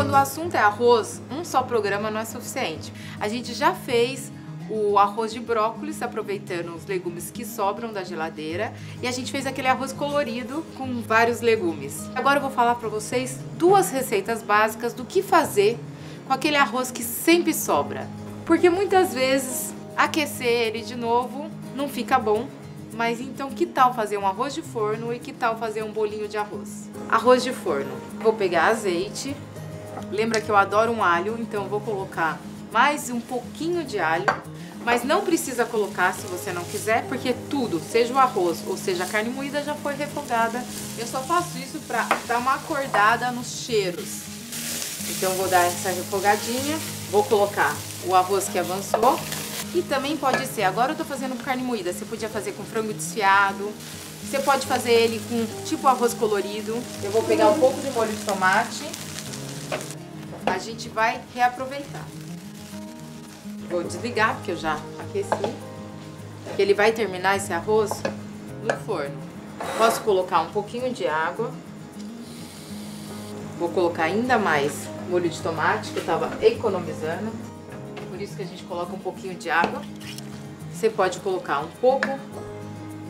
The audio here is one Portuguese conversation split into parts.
Quando o assunto é arroz, um só programa não é suficiente. A gente já fez o arroz de brócolis, aproveitando os legumes que sobram da geladeira, e a gente fez aquele arroz colorido com vários legumes. Agora eu vou falar para vocês duas receitas básicas do que fazer com aquele arroz que sempre sobra, porque muitas vezes aquecer ele de novo não fica bom. Mas então que tal fazer um arroz de forno e que tal fazer um bolinho de arroz? Arroz de forno, vou pegar azeite, lembra que eu adoro um alho, então vou colocar mais um pouquinho de alho, mas não precisa colocar se você não quiser, porque tudo, seja o arroz ou seja a carne moída, já foi refogada. Eu só faço isso para dar uma acordada nos cheiros. Então vou dar essa refogadinha, vou colocar o arroz que avançou. E também pode ser, agora eu tô fazendo com carne moída, você podia fazer com frango desfiado, você pode fazer ele com tipo arroz colorido. Eu vou pegar um pouco de molho de tomate, a gente vai reaproveitar. Vou desligar, porque eu já aqueci, que ele vai terminar esse arroz no forno. Posso colocar um pouquinho de água, vou colocar ainda mais molho de tomate, que eu tava economizando. Por isso que a gente coloca um pouquinho de água. Você pode colocar um pouco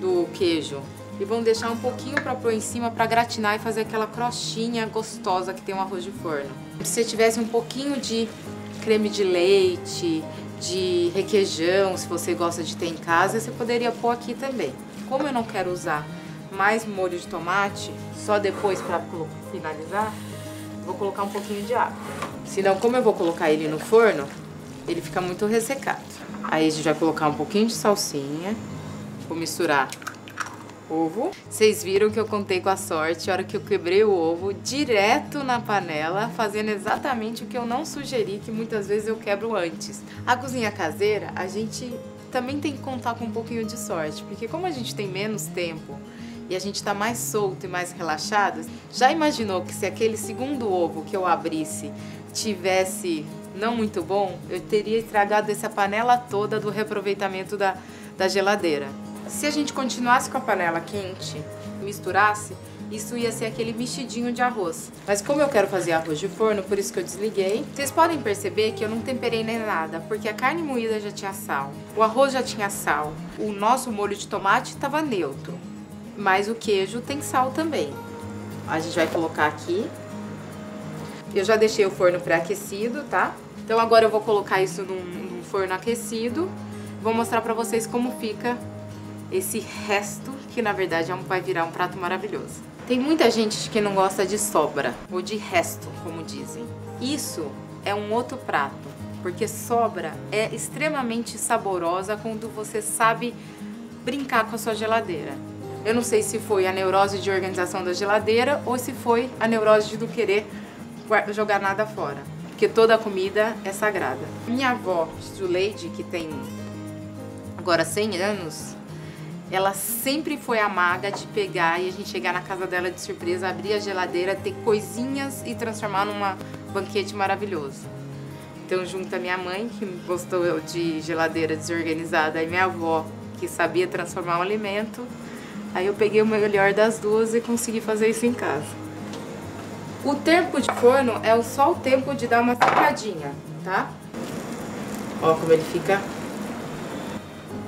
do queijo e vamos deixar um pouquinho para pôr em cima para gratinar e fazer aquela crostinha gostosa que tem um arroz de forno. Se você tivesse um pouquinho de creme de leite, de requeijão, se você gosta de ter em casa, você poderia pôr aqui também. Como eu não quero usar mais molho de tomate, só depois para finalizar, vou colocar um pouquinho de água. Senão, como eu vou colocar ele no forno, ele fica muito ressecado. Aí a gente vai colocar um pouquinho de salsinha. Vou misturar ovo. Vocês viram que eu contei com a sorte. A hora que eu quebrei o ovo, direto na panela, fazendo exatamente o que eu não sugeri, que muitas vezes eu quebro antes. A cozinha caseira, a gente também tem que contar com um pouquinho de sorte, porque como a gente tem menos tempo e a gente tá mais solto e mais relaxado, já imaginou que se aquele segundo ovo que eu abrisse tivesse não muito bom, eu teria estragado essa panela toda do reaproveitamento da geladeira. Se a gente continuasse com a panela quente, misturasse, isso ia ser aquele mexidinho de arroz. Mas como eu quero fazer arroz de forno, por isso que eu desliguei. Vocês podem perceber que eu não temperei nem nada, porque a carne moída já tinha sal, o arroz já tinha sal, o nosso molho de tomate estava neutro, mas o queijo tem sal também. A gente vai colocar aqui. Eu já deixei o forno pré-aquecido, tá? Então agora eu vou colocar isso num forno aquecido. Vou mostrar pra vocês como fica esse resto, que na verdade vai virar um prato maravilhoso. Tem muita gente que não gosta de sobra, ou de resto, como dizem. Isso é um outro prato, porque sobra é extremamente saborosa quando você sabe brincar com a sua geladeira. Eu não sei se foi a neurose de organização da geladeira ou se foi a neurose de não querer jogar nada fora, porque toda comida é sagrada. Minha avó, Zuleide, que tem agora 100 anos, ela sempre foi a maga de pegar e a gente chegar na casa dela de surpresa, abrir a geladeira, ter coisinhas e transformar num banquete maravilhoso. Então, junto a minha mãe, que gostou de geladeira desorganizada, e minha avó, que sabia transformar um alimento, aí eu peguei o melhor das duas e consegui fazer isso em casa. O tempo de forno é só o tempo de dar uma secadinha, tá? Ó como ele fica.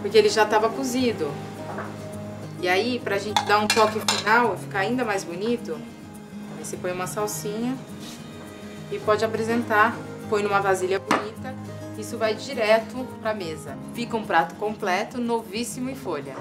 Porque ele já estava cozido. E aí, pra gente dar um toque final, ficar ainda mais bonito, aí você põe uma salsinha e pode apresentar. Põe numa vasilha bonita. Isso vai direto pra mesa. Fica um prato completo, novíssimo em folha.